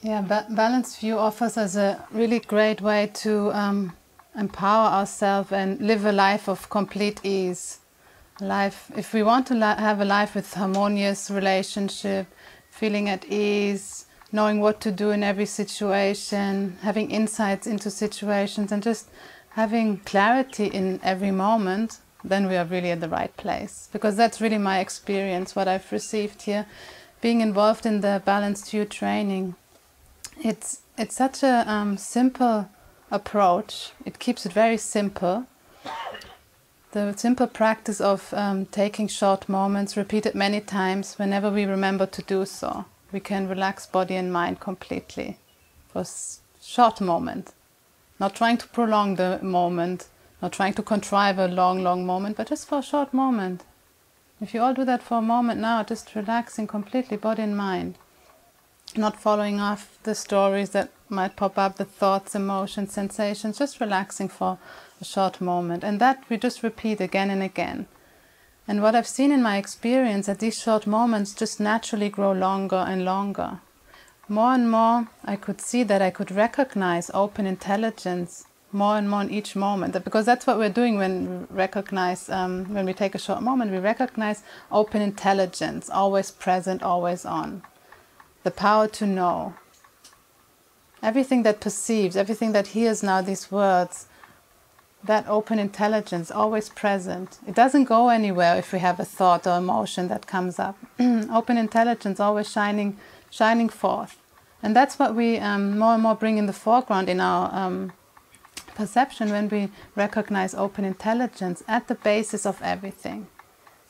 Yeah, Balanced View offers us a really great way to empower ourselves and live a life of complete ease. Life, if we want to have a life with harmonious relationship, feeling at ease, knowing what to do in every situation, having insights into situations and just having clarity in every moment, then we are really at the right place. Because that's really my experience, what I've received here, being involved in the Balanced View training. It's such a simple approach. It keeps it very simple. The simple practice of taking short moments, repeated many times, whenever we remember to do so, we can relax body and mind completely for a short moment. Not trying to prolong the moment, not trying to contrive a long, long moment, but just for a short moment. If you all do that for a moment now, just relaxing completely body and mind. Not following off the stories that might pop up, the thoughts, emotions, sensations, just relaxing for a short moment. And that we just repeat again and again. And what I've seen in my experience, that these short moments just naturally grow longer and longer. More and more I could see that I could recognize open intelligence more and more in each moment. Because that's what we're doing when we recognize, when we take a short moment, we recognize open intelligence, always present, always on. The power to know. Everything that perceives, everything that hears now these words, that open intelligence, always present. It doesn't go anywhere if we have a thought or emotion that comes up. Open intelligence always shining forth. And that's what we more and more bring in the foreground in our perception when we recognize open intelligence at the basis of everything.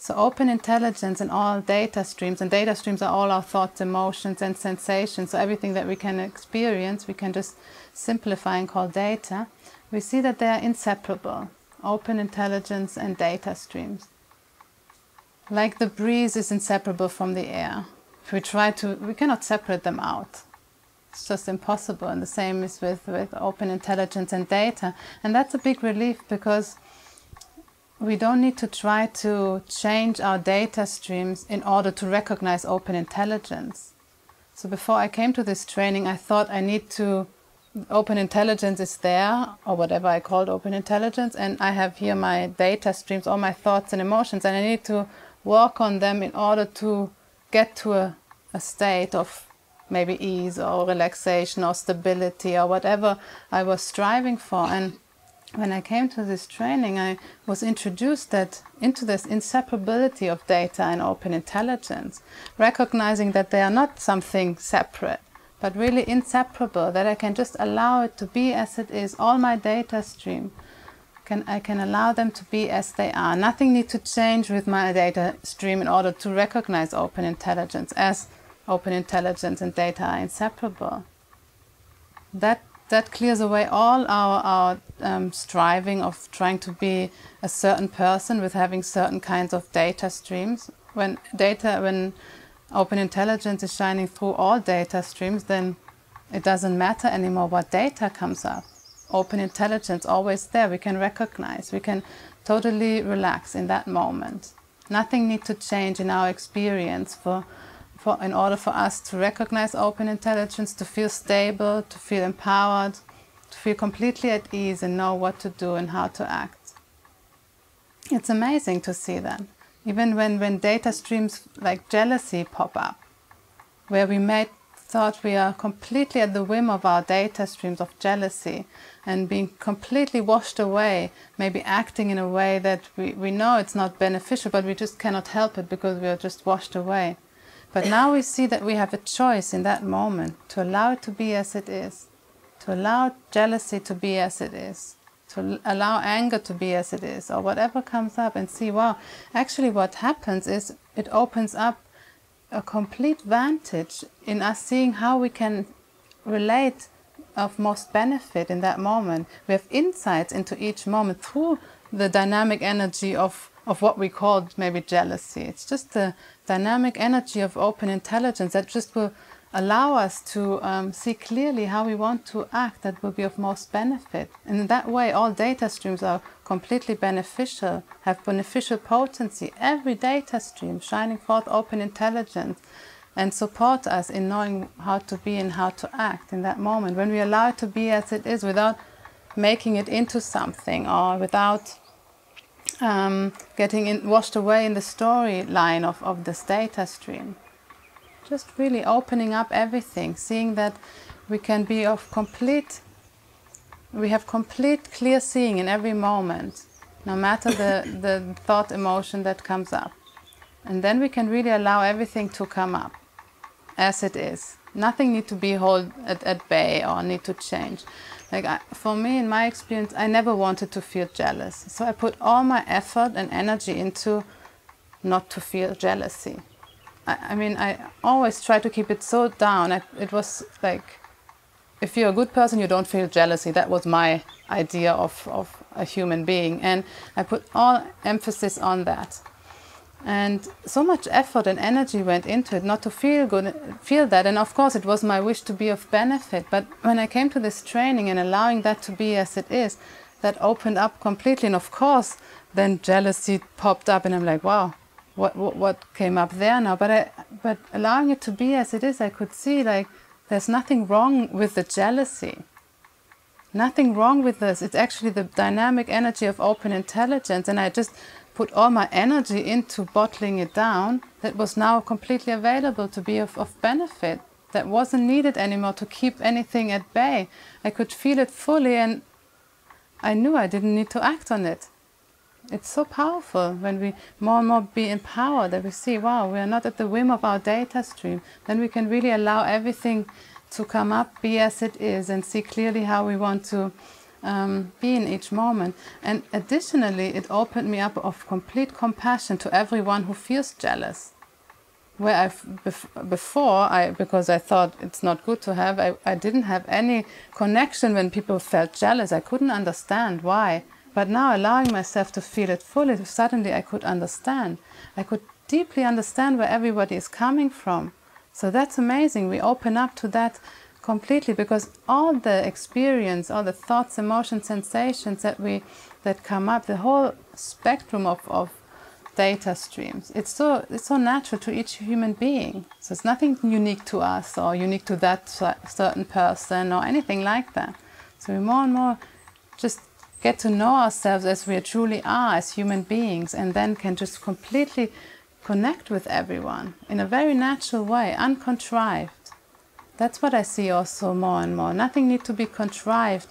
So open intelligence in all data streams, and data streams are all our thoughts, emotions and sensations, so everything that we can experience, we can just simplify and call data. We see that they are inseparable, open intelligence and data streams. Like the breeze is inseparable from the air. If we try to, we cannot separate them out. It's just impossible, and the same is with open intelligence and data. And that's a big relief, because we don't need to try to change our data streams in order to recognize open intelligence. So before I came to this training, I thought I need to, open intelligence is there, or whatever I called open intelligence, and I have here my data streams, all my thoughts and emotions, and I need to work on them in order to get to a state of maybe ease or relaxation or stability or whatever I was striving for. And when I came to this training, I was introduced into this inseparability of data and open intelligence, recognizing that they are not something separate, but really inseparable, that I can just allow it to be as it is. All my data stream, I can allow them to be as they are. Nothing needs to change with my data stream in order to recognize open intelligence, as open intelligence and data are inseparable. That clears away all our striving of trying to be a certain person with having certain kinds of data streams. When open intelligence is shining through all data streams, then it doesn't matter anymore what data comes up. Open intelligence always there, we can recognize, we can totally relax in that moment. Nothing needs to change in our experience in order for us to recognize open intelligence, to feel stable, to feel empowered, to feel completely at ease and know what to do and how to act. It's amazing to see that. Even when data streams like jealousy pop up, where we may thought we are completely at the whim of our data streams of jealousy and being completely washed away, maybe acting in a way that we know it's not beneficial, but we just cannot help it because we are just washed away. But now we see that we have a choice in that moment to allow it to be as it is, to allow jealousy to be as it is, to allow anger to be as it is, or whatever comes up, and see, wow, actually what happens is it opens up a complete vantage in us seeing how we can relate of most benefit in that moment. We have insights into each moment through the dynamic energy of what we called maybe jealousy. It's just the dynamic energy of open intelligence that just will allow us to see clearly how we want to act that will be of most benefit. And in that way, all data streams are completely beneficial, have beneficial potency. Every data stream shining forth open intelligence, and support us in knowing how to be and how to act in that moment. When we allow it to be as it is without making it into something or without getting washed away in the storyline of this data stream. Just really opening up everything, seeing that we can be of complete, we have complete clear seeing in every moment, no matter the thought, emotion that comes up. And then we can really allow everything to come up as it is. Nothing need to be held at bay or need to change. Like for me, in my experience, I never wanted to feel jealous. So I put all my effort and energy into not to feel jealousy. I mean, I always try to keep it so down. It was like, if you're a good person, you don't feel jealousy. That was my idea of a human being. And I put all emphasis on that. And so much effort and energy went into it, not to feel good, feel that. And of course, it was my wish to be of benefit. But when I came to this training and allowing that to be as it is, that opened up completely. And of course, then jealousy popped up, and I'm like, wow, what came up there now? But allowing it to be as it is, I could see like there's nothing wrong with the jealousy. Nothing wrong with this. It's actually the dynamic energy of open intelligence, and I just put all my energy into bottling it down that was now completely available to be of benefit, that wasn't needed anymore to keep anything at bay. I could feel it fully, and I knew I didn't need to act on it. It's so powerful when we more and more be empowered, that we see, wow, we are not at the whim of our data stream. Then we can really allow everything to come up, be as it is, and see clearly how we want to be in each moment. And additionally, it opened me up of complete compassion to everyone who feels jealous, where because I thought it's not good to have, I didn't have any connection when people felt jealous. I couldn't understand why, but now allowing myself to feel it fully, suddenly I could understand. I could deeply understand where everybody is coming from. So that's amazing. We open up to that completely, because all the experience, all the thoughts, emotions, sensations that come up, the whole spectrum of data streams, it's so natural to each human being. So it's nothing unique to us or unique to that certain person or anything like that. So we more and more just get to know ourselves as we truly are as human beings, and then can just completely connect with everyone in a very natural way, uncontrived. That's what I see also more and more. Nothing needs to be contrived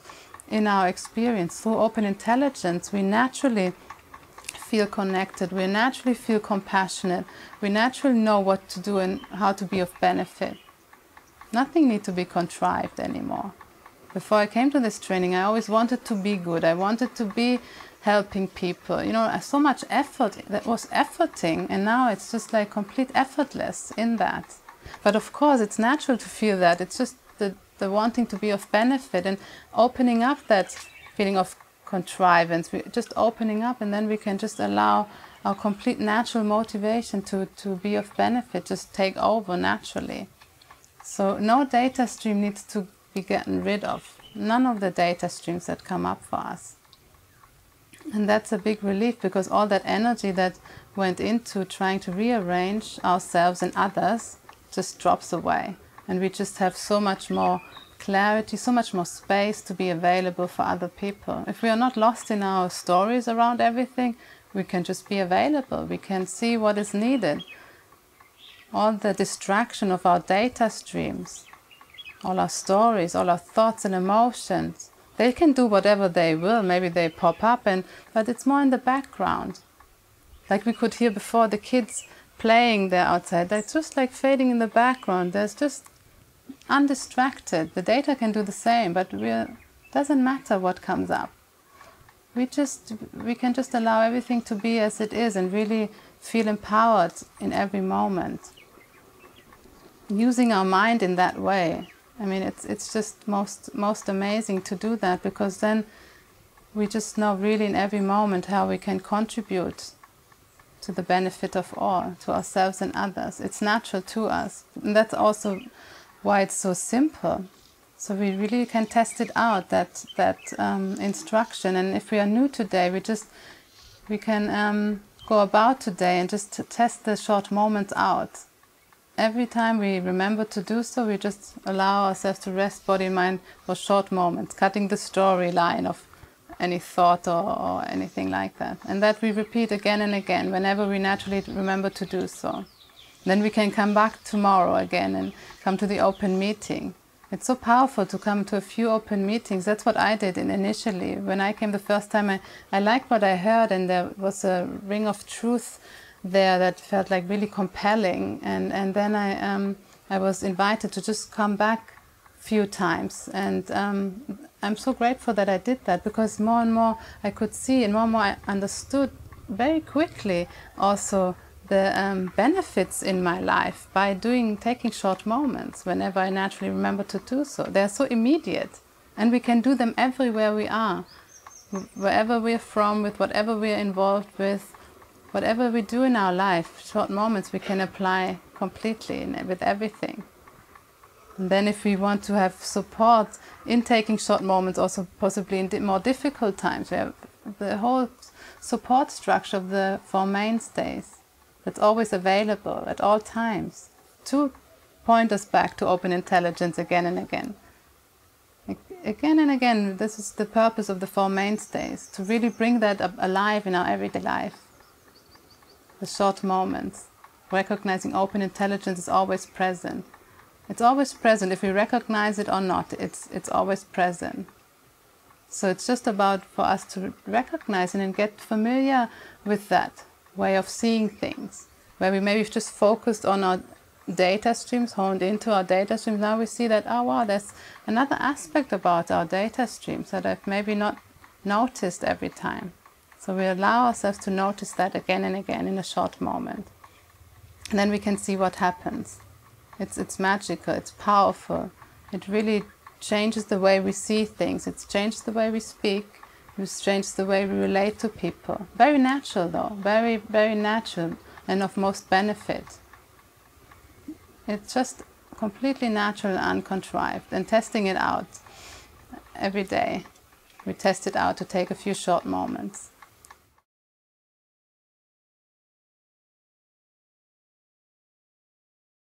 in our experience. Through open intelligence, we naturally feel connected. We naturally feel compassionate. We naturally know what to do and how to be of benefit. Nothing needs to be contrived anymore. Before I came to this training, I always wanted to be good. I wanted to be helping people. You know, so much effort that was efforting, and now it's just like complete effortless in that. But of course, it's natural to feel that. It's just the wanting to be of benefit and opening up that feeling of contrivance. We're just opening up, and then we can just allow our complete natural motivation to be of benefit, just take over naturally. So no data stream needs to be gotten rid of. None of the data streams that come up for us. And that's a big relief, because all that energy that went into trying to rearrange ourselves and others just drops away, and we just have so much more clarity, so much more space to be available for other people. If we are not lost in our stories around everything, we can just be available. We can see what is needed. All the distraction of our data streams, all our stories, all our thoughts and emotions, they can do whatever they will. Maybe they pop up, but it's more in the background. Like we could hear before, the kids playing there outside, that's just like fading in the background. There's just undistracted. The data can do the same, but doesn't matter what comes up. We can just allow everything to be as it is and really feel empowered in every moment. Using our mind in that way, I mean, it's just most amazing to do that, because then we just know really in every moment how we can contribute to the benefit of all, to ourselves and others. It's natural to us. And that's also why it's so simple. So we really can test it out, that instruction. And if we are new today, we can go about today and just test the short moments out. every time we remember to do so, we just allow ourselves to rest body and mind for short moments, cutting the storyline of any thought or anything like that. And that we repeat again and again whenever we naturally remember to do so. Then we can come back tomorrow again and come to the open meeting. It's so powerful to come to a few open meetings. That's what I did initially. When I came the first time, I liked what I heard, and there was a ring of truth there that felt like really compelling. And then I was invited to just come back a few times. And I'm so grateful that I did that, because more and more I could see, and more and more I understood very quickly also the benefits in my life by taking short moments whenever I naturally remember to do so. They're so immediate, and we can do them everywhere we are, wherever we're from, with whatever we're involved with, whatever we do in our life. Short moments we can apply completely with everything. And then if we want to have support in taking short moments, also possibly in more difficult times, we have the whole support structure of the Four Mainstays. It's always available at all times to point us back to open intelligence again and again. Again and again, this is the purpose of the Four Mainstays, to really bring that up alive in our everyday life. The short moments, recognizing open intelligence is always present. It's always present, if we recognize it or not, it's always present. So it's just about for us to recognize and get familiar with that way of seeing things, where we maybe just focused on our data streams, honed into our data streams. Now we see that, oh wow, there's another aspect about our data streams that I've maybe not noticed every time. So we allow ourselves to notice that again and again in a short moment. And then we can see what happens. It's magical, it's powerful. It really changes the way we see things. It's changed the way we speak. It's changed the way we relate to people. Very natural though, very, very natural, and of most benefit. It's just completely natural and uncontrived, and testing it out every day. We test it out to take a few short moments.